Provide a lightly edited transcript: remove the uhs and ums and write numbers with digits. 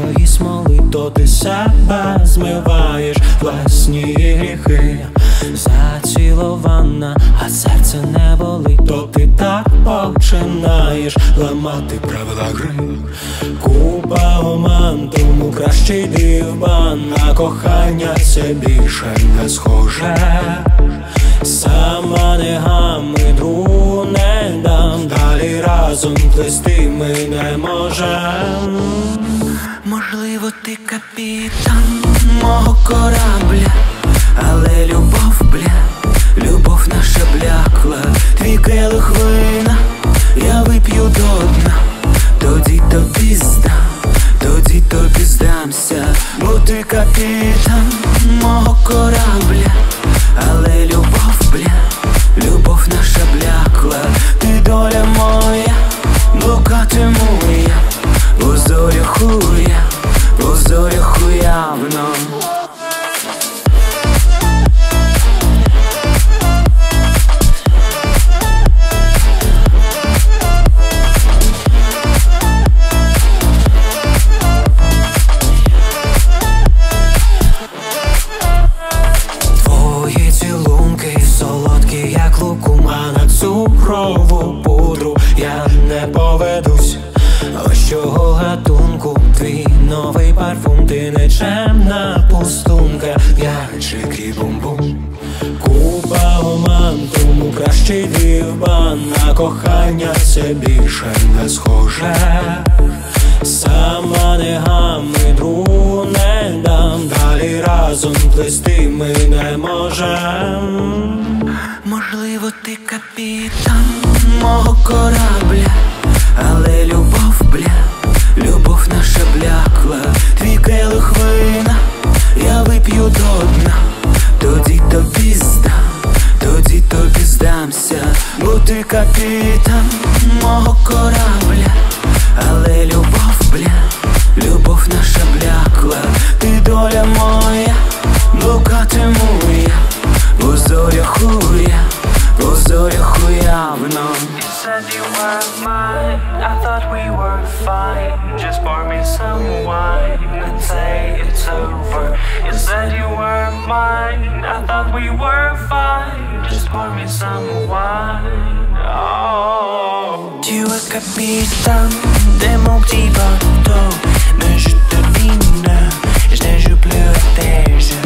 чужої смоли, то ти себе змиваєш власні гріхи. Зацілована, а серце не болить, то ти так починаєш ламати правила гри. Купа оман, тому краще йди в бан, на кохання це більше не схоже. Сама не гам, і другу не дам, далі разом плисти ми не можем. Можливо, ти капітан мого корабля, але любов, бля, любов наша блякла. Твій келих вина я вип'ю до дна, тоді тобі здамся. Бо ти капітан мого корабля, але любов, бля, любов наша блякла. Ти доля моя, блукатиму я у зорі хуя, у зорі хуявно. Ти нечемна пустунка, я чекрі бум-бум. Купа оман, тому краще йди в бан, на кохання це більше не схоже. Сама не гам, і другу не дам, далі разом плисти ми не можем. Можливо, ти капітан мого корабля, але любов, бля, любов наша блякла. Твій келих вина я вип'ю до дна, тоді тобі здамся. Бо ти капітан мого корабля, але любов, бля, любов наша блякла. Ти доля моя, блукатиму я у зорях хуя, у зорях хуявно. You were mine, I thought we were fine. Just pour me some wine and say it's over. You said you were mine, I thought we were fine. Just pour me some wine, oh. Ти е капитан, де мог ти бъдо, но ще тървина, ще жу плюя тежа.